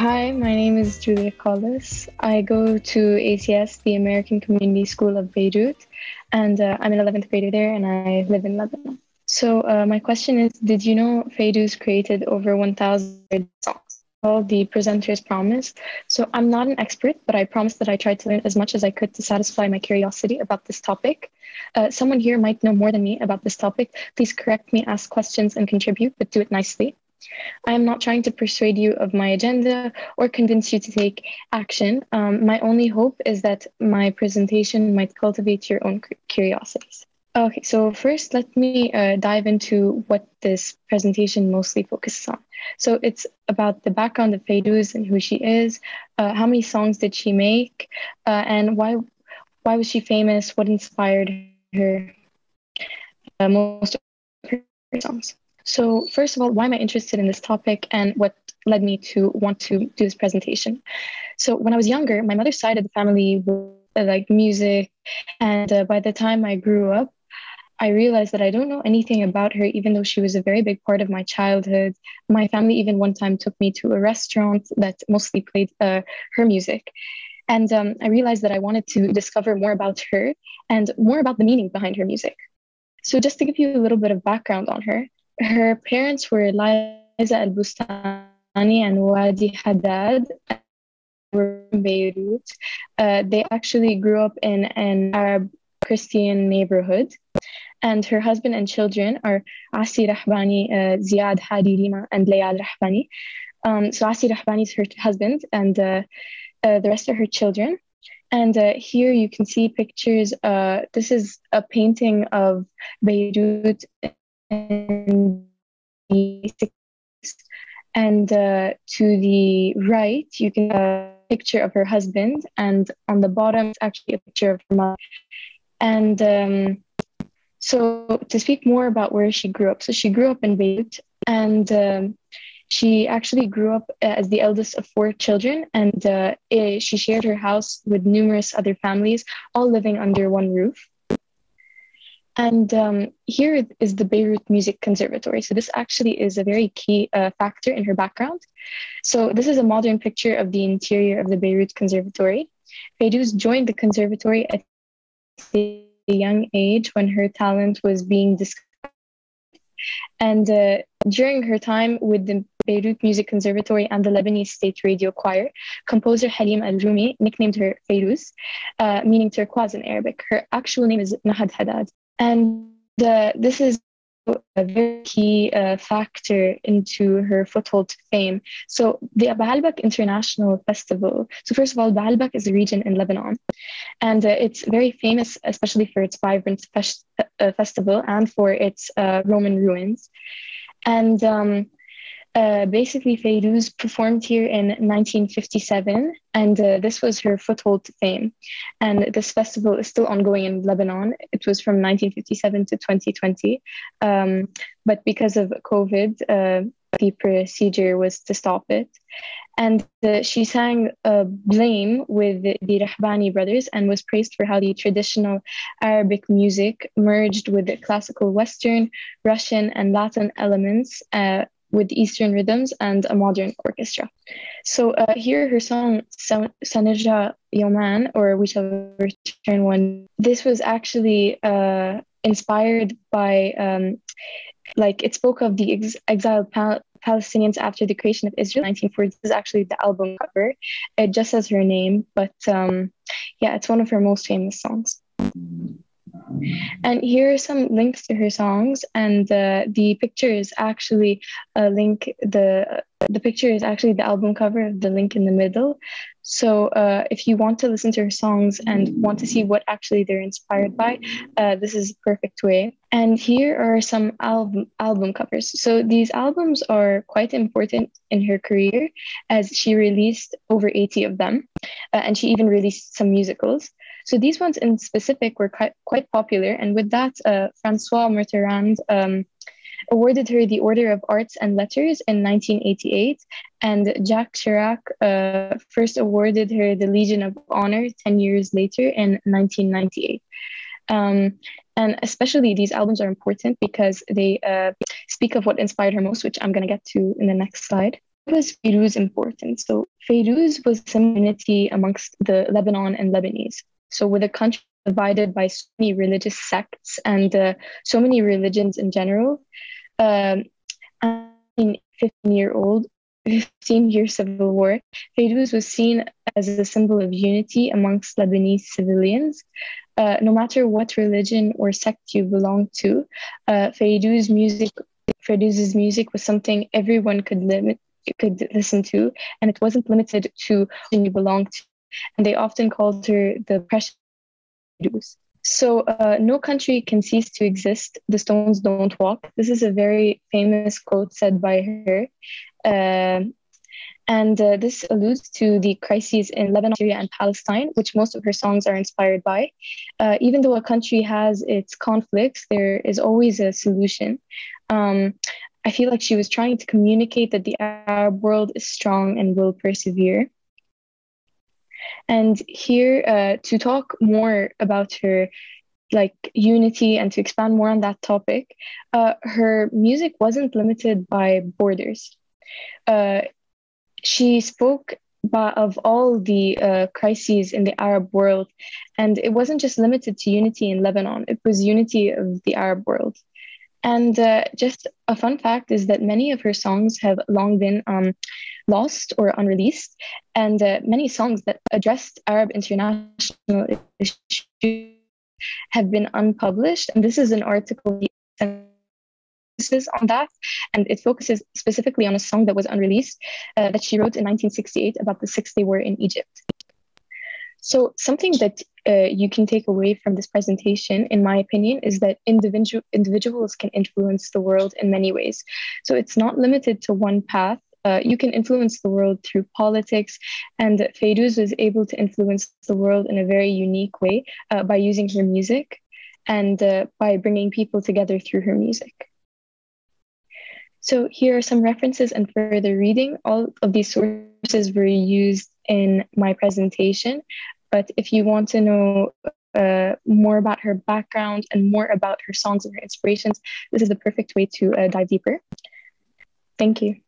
Hi, my name is Julia Collis. I go to ACS, the American Community School of Beirut, and I'm an 11th grader there, and I live in Lebanon. So my question is, did you know Fairuz created over 1,000 songs called The Presenter's Promise? So I'm not an expert, but I promise that I tried to learn as much as I could to satisfy my curiosity about this topic. Someone here might know more than me about this topic. Please correct me, ask questions, and contribute, but do it nicely. I am not trying to persuade you of my agenda or convince you to take action. My only hope is that my presentation might cultivate your own curiosities. Okay, so first let me dive into what this presentation mostly focuses on. So it's about the background of Fairuz and who she is, how many songs did she make, and why was she famous, what inspired her most of her songs. So first of all, why am I interested in this topic and what led me to want to do this presentation? So when I was younger, my mother's side of the family was like music. And by the time I grew up, I realized that I don't know anything about her, even though she was a very big part of my childhood. My family even one time took me to a restaurant that mostly played her music. And I realized that I wanted to discover more about her and more about the meaning behind her music. So just to give you a little bit of background on her, her parents were Liza Al-Bustani and Wadi Haddad, and they were from Beirut. They actually grew up in an Arab Christian neighborhood. And her husband and children are Asi Rahbani, Ziyad, Hadi, Rima, and Layal Rahbani. So Asi Rahbani is her husband, and the rest are her children. And here you can see pictures. This is a painting of Beirut in the 60s, and to the right you can see a picture of her husband, and on the bottom it's actually a picture of her mother. And so to speak more about where she grew up, so she grew up in Beirut, and she actually grew up as the eldest of four children, and she shared her house with numerous other families, all living under one roof. And here is the Beirut Music Conservatory. So this actually is a very key factor in her background. So this is a modern picture of the interior of the Beirut Conservatory. Fairuz joined the conservatory at a young age when her talent was being discovered. And during her time with the Beirut Music Conservatory and the Lebanese State Radio Choir, composer Halim al-Rumi nicknamed her Fairuz, meaning turquoise in Arabic. Her actual name is Nouhad Haddad. And this is a very key factor into her foothold to fame. So the Baalbek International Festival. So first of all, Baalbek is a region in Lebanon, and it's very famous, especially for its vibrant festival and for its Roman ruins. And basically Fairuz performed here in 1957, and this was her foothold to fame. And this festival is still ongoing in Lebanon. It was from 1957 to 2020, but because of COVID, the procedure was to stop it. And she sang Blame with the Rahbani brothers and was praised for how the traditional Arabic music merged with the classical Western, Russian, and Latin elements with Eastern rhythms and a modern orchestra. So here her song Sanejah Yaman, or We Shall Return One. This was actually inspired by, like, it spoke of the exiled Palestinians after the creation of Israel in 1940. This is actually the album cover. It just says her name, but yeah, it's one of her most famous songs. And here are some links to her songs, and the picture is actually a link. The picture is actually the album cover of the link in the middle. So if you want to listen to her songs and want to see what actually they're inspired by, this is a perfect way. And here are some album covers. So these albums are quite important in her career, as she released over 80 of them, and she even released some musicals. So these ones in specific were quite popular, and with that, François Mitterrand awarded her the Order of Arts and Letters in 1988, and Jacques Chirac first awarded her the Legion of Honor 10 years later in 1998. And especially these albums are important because they speak of what inspired her most, which I'm going to get to in the next slide. was Fairuz important? So Fairuz was a community amongst the Lebanon and Lebanese. So with a country divided by so many religious sects and so many religions in general, and in 15-year civil war, Fairuz was seen as a symbol of unity amongst Lebanese civilians. No matter what religion or sect you belong to, Fairuz's music was something everyone could listen to, and it wasn't limited to who you belonged to. And they often called her the precious Fairuz. So no country can cease to exist. The stones don't walk. This is a very famous quote said by her. And this alludes to the crises in Lebanon, Syria, and Palestine, which most of her songs are inspired by. Even though a country has its conflicts, there is always a solution. I feel like she was trying to communicate that the Arab world is strong and will persevere. And here, to talk more about her unity and to expand more on that topic, her music wasn't limited by borders. She spoke of all the crises in the Arab world, and it wasn't just limited to unity in Lebanon, it was unity of the Arab world. And just a fun fact is that many of her songs have long been lost or unreleased, and many songs that addressed Arab international issues have been unpublished. And this is an article on that, and it focuses specifically on a song that was unreleased that she wrote in 1968 about the Six-Day War in Egypt. So something that you can take away from this presentation, in my opinion, is that individuals can influence the world in many ways. So it's not limited to one path. You can influence the world through politics, and Fairuz was able to influence the world in a very unique way by using her music and by bringing people together through her music. So here are some references and further reading. All of these sources were used in my presentation, but if you want to know more about her background and more about her songs and her inspirations, this is the perfect way to dive deeper. Thank you.